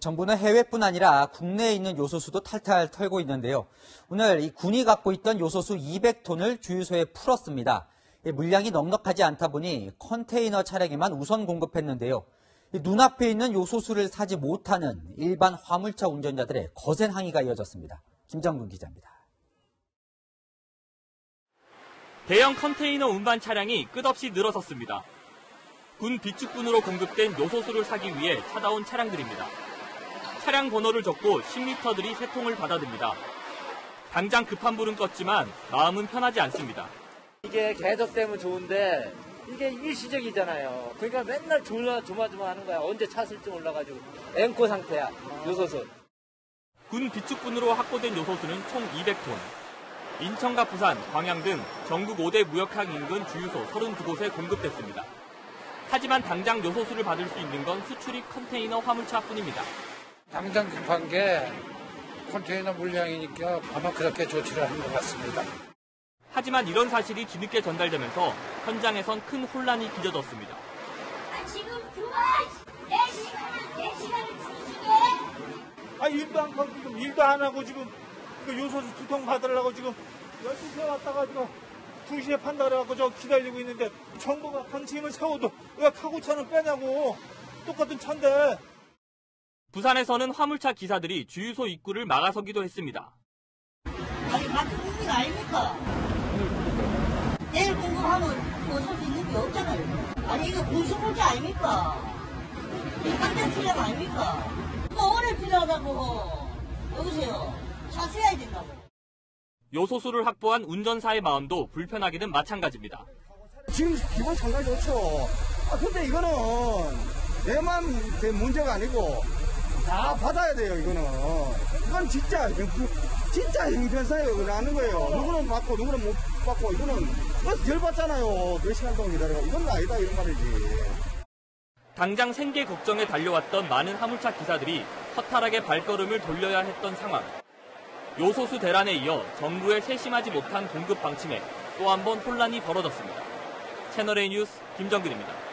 정부는 해외뿐 아니라 국내에 있는 요소수도 탈탈 털고 있는데요. 오늘 이 군이 갖고 있던 요소수 200톤을 주유소에 풀었습니다. 물량이 넉넉하지 않다 보니 컨테이너 차량에만 우선 공급했는데요. 눈앞에 있는 요소수를 사지 못하는 일반 화물차 운전자들의 거센 항의가 이어졌습니다. 김정근 기자입니다. 대형 컨테이너 운반 차량이 끝없이 늘어섰습니다. 군 비축분으로 공급된 요소수를 사기 위해 찾아온 차량들입니다. 차량 번호를 적고 10리터들이 세 통을 받아듭니다. 당장 급한 불은 껐지만 마음은 편하지 않습니다. 이게 계속되면 좋은데 이게 일시적이잖아요. 그러니까 맨날 조마조마하는 거야. 언제 차 쓸지 몰라가지고. 앵코 상태야, 요소수. 군 비축분으로 확보된 요소수는 총 200톤. 인천과 부산, 광양 등 전국 5대 무역항 인근 주유소 32곳에 공급됐습니다. 하지만 당장 요소수를 받을 수 있는 건 수출입 컨테이너 화물차뿐입니다. 당장 급한 게 컨테이너 물량이니까 아마 그렇게 조치를 하는 것 같습니다. 하지만 이런 사실이 뒤늦게 전달되면서 현장에선 큰 혼란이 빚어졌습니다. 지금 그만! 내 시간을 주시게! 일도 안 하고 지금, 그 요소수 두 통 받으려고 지금 12시에 왔다가 지금 2시에 판다고 해서 저 기다리고 있는데 정부가 방침을 세워도 왜 카고차는 빼냐고! 똑같은 차인데! 부산에서는 화물차 기사들이 주유소 입구를 막아서기도 했습니다. 아니, 같은 국민 아닙니까? 내일 공급하면 뭐 살 수 있는 게 없잖아요. 아니 이거 공수공제 아닙니까? 깜짝 실력 아닙니까? 오늘 필요하다고 여보세요. 차 써야 된다고. 요소수를 확보한 운전사의 마음도 불편하기는 마찬가지입니다. 지금 기분 상당히 좋죠. 근데 이거는 내만 제 문제가 아니고 다 받아야 돼요. 이건 진짜 형편사유라는 거예요. 누구는 받고 누구는 못 받고 이거는 열받잖아요. 몇 시간 동안 기다려가지고 이건 아니다 이런 말이지. 당장 생계 걱정에 달려왔던 많은 화물차 기사들이 허탈하게 발걸음을 돌려야 했던 상황. 요소수 대란에 이어 정부의 세심하지 못한 공급 방침에 또 한 번 혼란이 벌어졌습니다. 채널A 뉴스 김정근입니다.